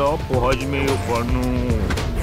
up, hajme farnu.